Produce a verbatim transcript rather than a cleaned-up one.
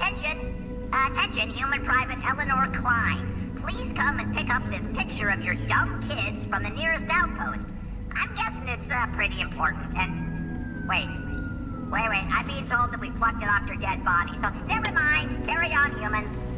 Attention! Attention, human private Eleanor Klein. Please come and pick up this picture of your dumb kids from the nearest outpost. I'm guessing it's uh, pretty important. And wait, wait, wait. I'm being told that we plucked it off your dead body. So never mind. Carry on, human.